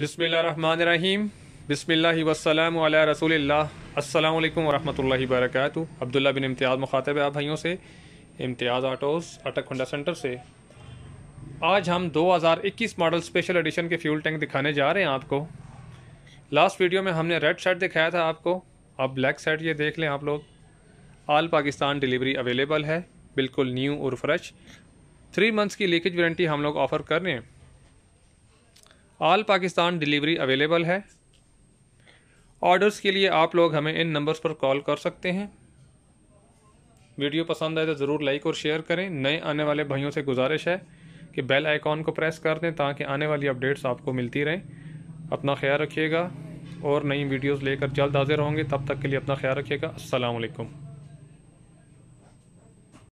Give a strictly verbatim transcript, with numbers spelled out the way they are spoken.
बिस्मिल्लाहिर्रहमानिर्रहीम बिस्मिल्लाहि वस्सलामु अला रसूलिल्लाह। अस्सलामु अलैकुम वरहमतुल्लाहि वबरकातुहू। अब्दुल्लाह बिन इम्तियाज़ मुखातब है आप भाइयों से Imtiaz autos Attock Honda centre से। आज हम दो हज़ार इक्कीस मॉडल स्पेशल एडिशन के फ्यूल टैंक दिखाने जा रहे हैं आपको। लास्ट वीडियो में हमने रेड सेट दिखाया था आपको, अब ब्लैक सेट ये देख लें आप लोग। आल पाकिस्तान डिलीवरी अवेलेबल है, बिल्कुल न्यू और फ्रेश। थ्री मंथ्स की लीकेज वारंटी हम लोग ऑफ़र कर रहे हैं। आल पाकिस्तान डिलीवरी अवेलेबल है। ऑर्डर्स के लिए आप लोग हमें इन नंबर्स पर कॉल कर सकते हैं। वीडियो पसंद आए तो ज़रूर लाइक और शेयर करें। नए आने वाले भाइयों से गुजारिश है कि बेल आइकॉन को प्रेस कर दें ताकि आने वाली अपडेट्स आपको मिलती रहें। अपना ख्याल रखिएगा और नई वीडियोस लेकर जल्द हाजिर होंगे। तब तक के लिए अपना ख्याल रखिएगा। अस्सलाम वालेकुम।